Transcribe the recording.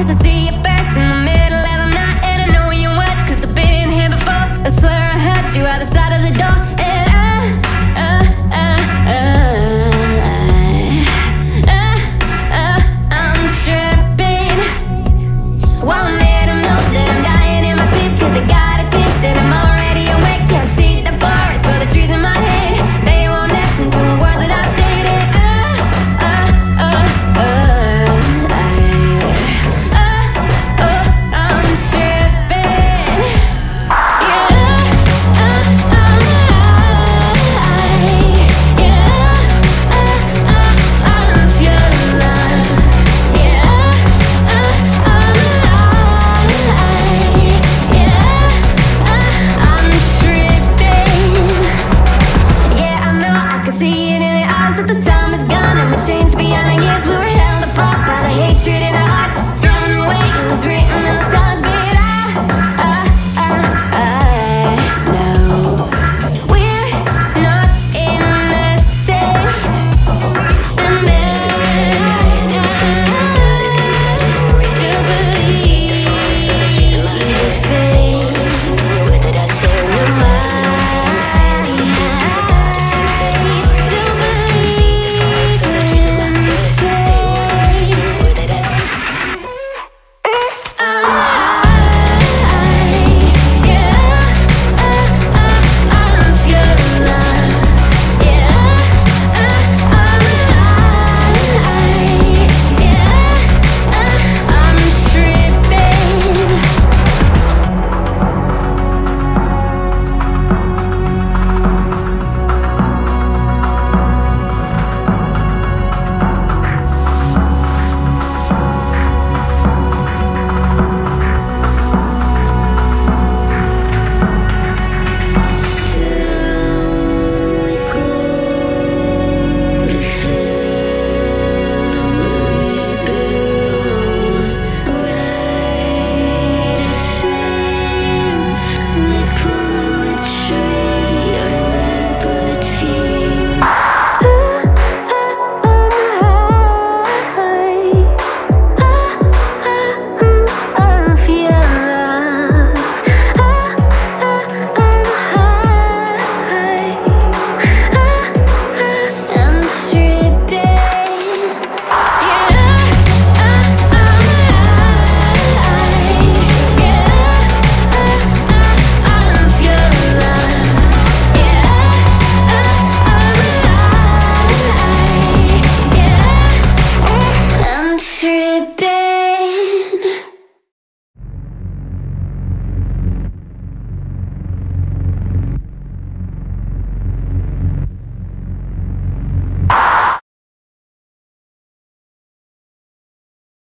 'Cause I see